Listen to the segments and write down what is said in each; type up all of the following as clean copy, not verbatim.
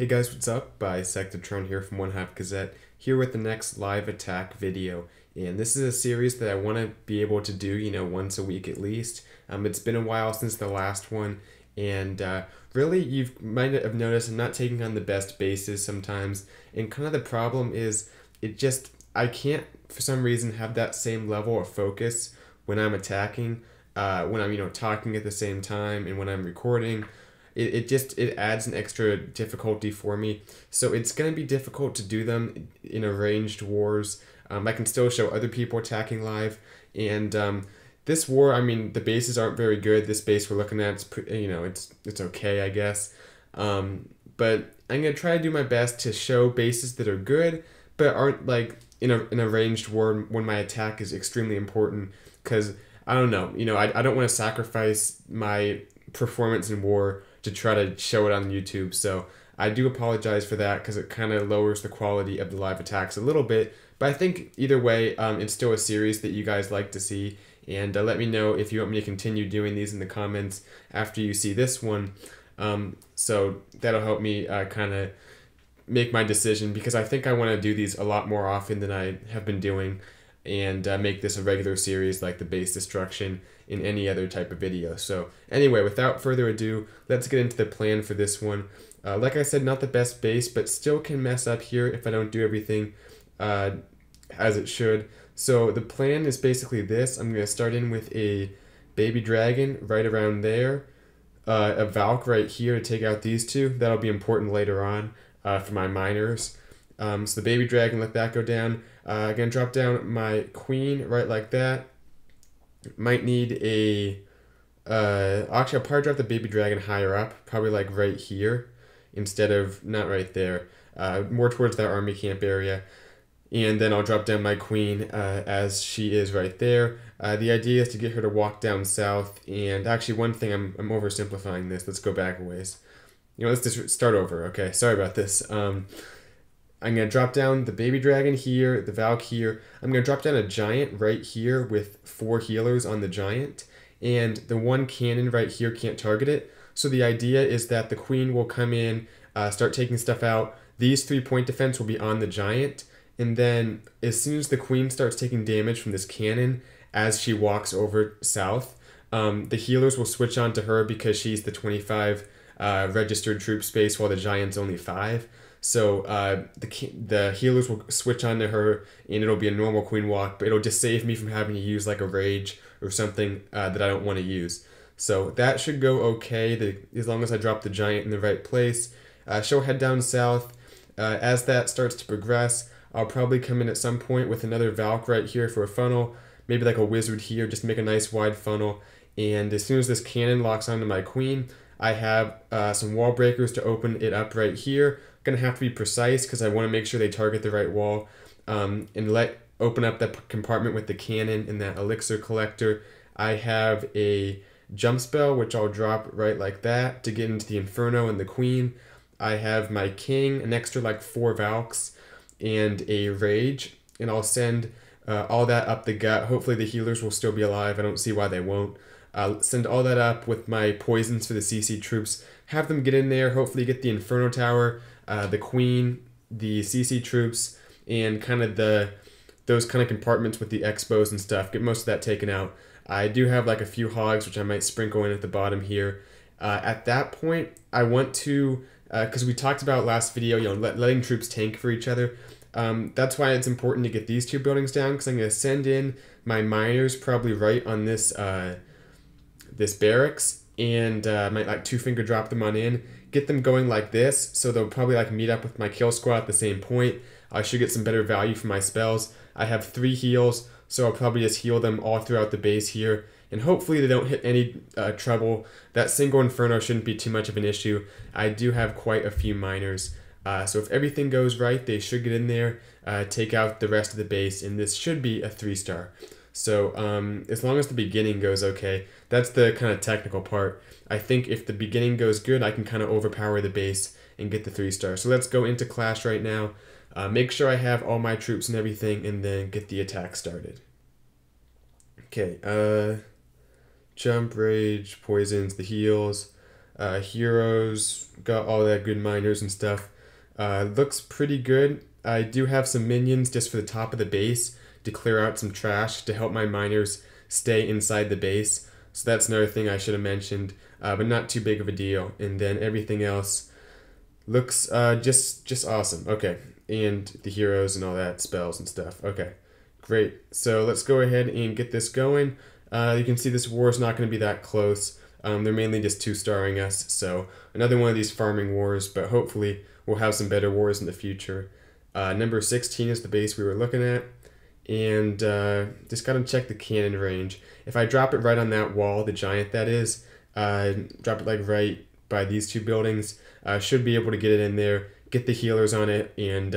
Hey guys, what's up? Bisectatron here from OneHive Gazette, here with the next live attack video. And this is a series that I want to be able to do, you know, once a week at least. It's been a while since the last one, and really you might have noticed I'm not taking on the best bases sometimes. And kind of the problem is I can't for some reason have that same level of focus when I'm attacking, when I'm, you know, talking at the same time and when I'm recording. It adds an extra difficulty for me, so it's going to be difficult to do them in arranged wars. I can still show other people attacking live, and this war, I mean, the bases aren't very good. This base we're looking at, you know, it's okay, I guess. But I'm going to try to do my best to show bases that are good, but aren't like in an arranged war when my attack is extremely important, because I don't know, you know, I don't want to sacrifice my performance in war to try to show it on YouTube. So I do apologize for that, because it kind of lowers the quality of the live attacks a little bit. But I think either way, it's still a series that you guys like to see. And let me know if you want me to continue doing these in the comments after you see this one. So that'll help me kind of make my decision, because I think I want to do these a lot more often than I have been doing, and make this a regular series like the base destruction in any other type of video. So anyway, without further ado, let's get into the plan for this one. Like I said, not the best base, but still can mess up here if I don't do everything as it should. So the plan is basically this. I'm going to start in with a baby dragon right around there, a Valk right here to take out these two. That'll be important later on for my miners. So the baby dragon, let that go down. I'm going to drop down my queen right like that. Might need a... actually, I'll probably drop the baby dragon higher up, probably like right here, instead of not right there. More towards that army camp area. And then I'll drop down my queen as she is right there. The idea is to get her to walk down south. And actually, one thing, I'm oversimplifying this. Let's go back a ways. You know, let's just start over. Okay, sorry about this. I'm going to drop down the baby dragon here, the Valk here. I'm going to drop down a giant right here with 4 healers on the giant. And the one cannon right here can't target it. So the idea is that the queen will come in, start taking stuff out. These 3 point defense will be on the giant. And then as soon as the queen starts taking damage from this cannon as she walks over south, the healers will switch on to her, because she's the 25 registered troop space while the giant's only 5. So the healers will switch onto her, and it'll be a normal queen walk, but it'll just save me from having to use like a rage or something that I don't want to use. So that should go okay, as long as I drop the giant in the right place. She'll head down south. As that starts to progress, I'll probably come in at some point with another Valk right here for a funnel, maybe like a wizard here, just make a nice wide funnel. And as soon as this cannon locks onto my queen, I have some wall breakers to open it up right here. Gonna have to be precise, because I want to make sure they target the right wall, and open up that compartment with the cannon and that elixir collector. I have a jump spell which I'll drop right like that to get into the inferno and the queen. I have my king, an extra like 4 Valks, and a rage, and I'll send all that up the gut. Hopefully the healers will still be alive. I don't see why they won't. Send all that up with my poisons for the CC troops. Have them get in there, hopefully get the Inferno Tower, the Queen, the CC troops, and kind of those kind of compartments with the Expos and stuff. Get most of that taken out. I do have like a few hogs, which I might sprinkle in at the bottom here. At that point, I want to, because we talked about last video, you know, letting troops tank for each other. That's why it's important to get these 2 buildings down, because I'm going to send in my miners probably right on this... this barracks, and might like 2-finger drop them on in, get them going like this, so they'll probably like meet up with my kill squad at the same point. I should get some better value for my spells. I have 3 heals, so I'll probably just heal them all throughout the base here, and hopefully they don't hit any trouble. That single inferno shouldn't be too much of an issue. I do have quite a few miners, so if everything goes right, they should get in there, take out the rest of the base, and this should be a 3-star. So as long as the beginning goes okay, that's the kind of technical part. I think if the beginning goes good, I can kind of overpower the base and get the 3-star. So let's go into Clash right now, make sure I have all my troops and everything, and then get the attack started. Okay, jump, rage, poisons, the heals, heroes, got all that good miners and stuff. Looks pretty good. I do have some minions just for the top of the base to clear out some trash to help my miners stay inside the base. So that's another thing I should have mentioned, but not too big of a deal. And then everything else looks just awesome. Okay, and the heroes and all that, spells and stuff. Okay, great. So let's go ahead and get this going. You can see this war is not going to be that close. They're mainly just two-starring us, so another one of these farming wars, but hopefully we'll have some better wars in the future. Number 16 is the base we were looking at, and just gotta check the cannon range. If I drop it right on that wall, the giant that is, drop it like right by these two buildings, should be able to get it in there, get the healers on it, and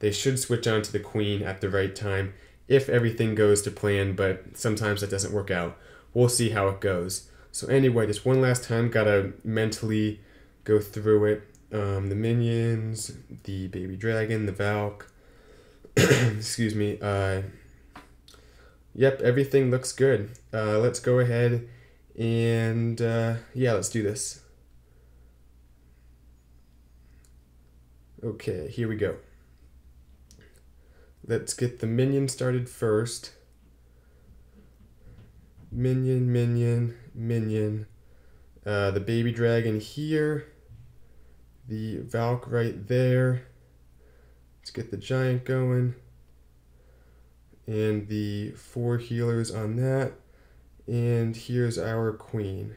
they should switch on to the queen at the right time if everything goes to plan, but sometimes that doesn't work out. We'll see how it goes. So anyway, just one last time, gotta mentally go through it. The minions, the baby dragon, the Valk. Excuse me. Yep, everything looks good. Let's go ahead and yeah, let's do this. Okay, here we go. Let's get the minion started first. Minion, minion, minion. The baby dragon here. The Valk right there. Let's get the giant going. And the four healers on that. And here's our queen.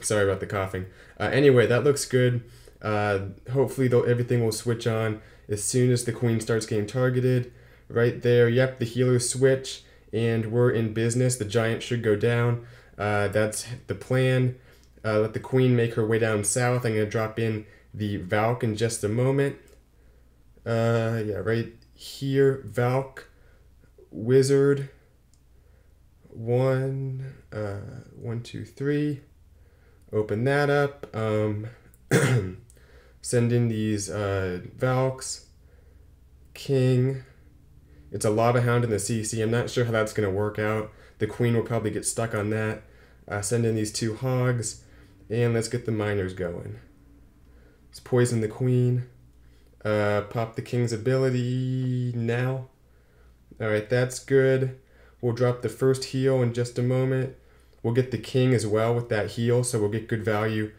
Sorry about the coughing. Anyway, that looks good. Hopefully everything will switch on as soon as the queen starts getting targeted. Right there, yep, the healers switch. And we're in business. The giant should go down. That's the plan. Let the queen make her way down south. I'm going to drop in the Valk in just a moment. Yeah, right here. Valk. Wizard. One, two, three. Open that up. Send in these Valks. King. It's a Lava Hound in the CC. I'm not sure how that's going to work out. The queen will probably get stuck on that. Send in these two hogs. And let's get the miners going. Let's poison the queen. Pop the king's ability now. Alright, that's good. We'll drop the first heal in just a moment. We'll get the king as well with that heal, so we'll get good value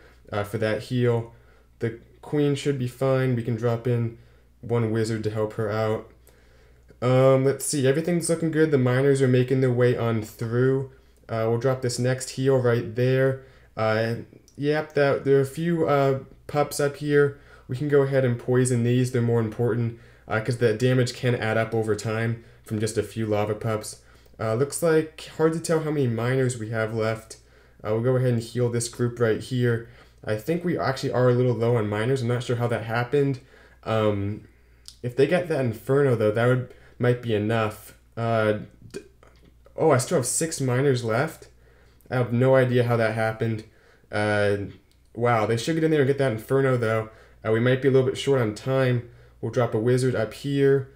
for that heal. The queen should be fine. We can drop in one wizard to help her out. Let's see, everything's looking good. The miners are making their way on through. We'll drop this next heal right there. Yep, there are a few pups up here. We can go ahead and poison these. They're more important because the damage can add up over time from just a few lava pups. Looks like hard to tell how many miners we have left. We'll go ahead and heal this group right here. I think we actually are a little low on miners. I'm not sure how that happened. If they get that Inferno though, that might be enough. Oh, I still have 6 miners left. I have no idea how that happened. Wow, they should get in there and get that Inferno, though. We might be a little bit short on time. We'll drop a wizard up here.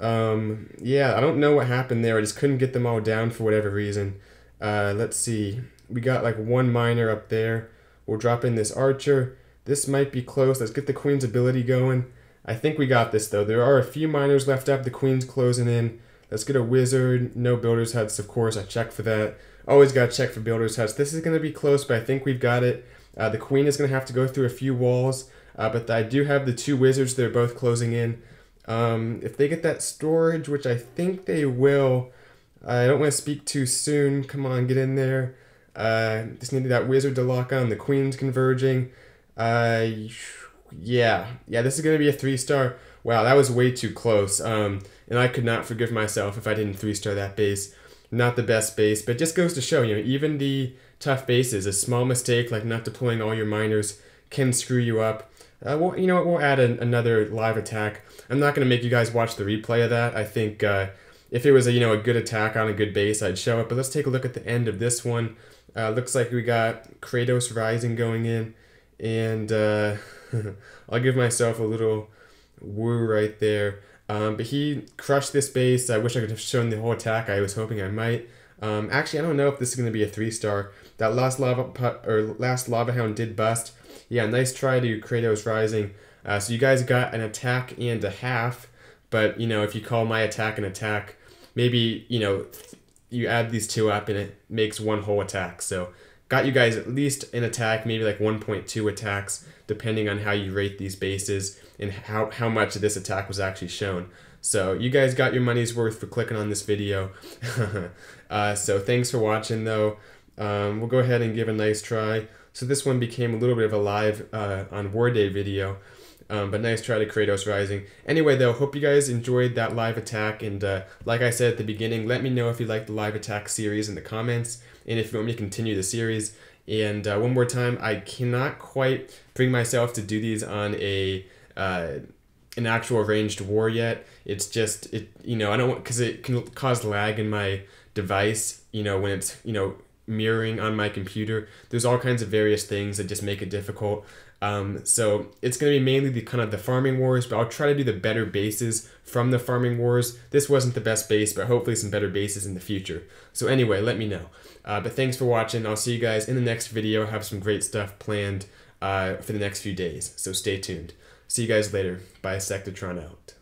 Yeah, I don't know what happened there. I just couldn't get them all down for whatever reason. Let's see. We got like one miner up there. We'll drop in this archer. This might be close. Let's get the queen's ability going. I think we got this, though. There are a few miners left up. The queen's closing in. Let's get a wizard. No builder's huts, of course. I checked for that. Always got to check for builder's huts. This is going to be close, but I think we've got it. The queen is going to have to go through a few walls, but I do have the two wizards. They're both closing in. If they get that storage, which I think they will, I don't want to speak too soon. Come on, get in there. Just need that wizard to lock on. The queen's converging. Yeah, this is going to be a 3-star. Wow, that was way too close. And I could not forgive myself if I didn't 3-star that base. Not the best base, but just goes to show, you know, even the tough bases, a small mistake like not deploying all your miners can screw you up. Well, you know what, we'll add another live attack. I'm not going to make you guys watch the replay of that. I think if it was a good attack on a good base, I'd show it. But let's take a look at the end of this one. Looks like we got Kratos Rising going in. And I'll give myself a little woo right there. But he crushed this base. I wish I could have shown the whole attack. I was hoping I might. Actually, I don't know if this is going to be a 3-star. That last lava hound did bust. Yeah, nice try to Kratos Rising. So you guys got an attack and a half, but you know, if you call my attack an attack, maybe, you know, you add these two up and it makes one whole attack. So got you guys at least an attack, maybe like 1.2 attacks, depending on how you rate these bases and how much of this attack was actually shown. So you guys got your money's worth for clicking on this video. So thanks for watching though. We'll go ahead and give a nice try. So this one became a little bit of a live on War Day video, but nice try to Kratos Rising. Anyway though, hope you guys enjoyed that live attack, and like I said at the beginning, let me know if you like the live attack series in the comments, and if you want me to continue the series. And one more time, I cannot quite bring myself to do these on a an actual ranged war yet. It's just, you know, I don't want, because it can cause lag in my device, you know, when it's, you know, mirroring on my computer. There's all kinds of various things that just make it difficult. So it's going to be mainly the kind of the farming wars, but I'll try to do the better bases from the farming wars. This wasn't the best base, but hopefully some better bases in the future. So anyway, let me know. But thanks for watching. I'll see you guys in the next video. I have some great stuff planned for the next few days, so stay tuned. See you guys later. Bisectatron out.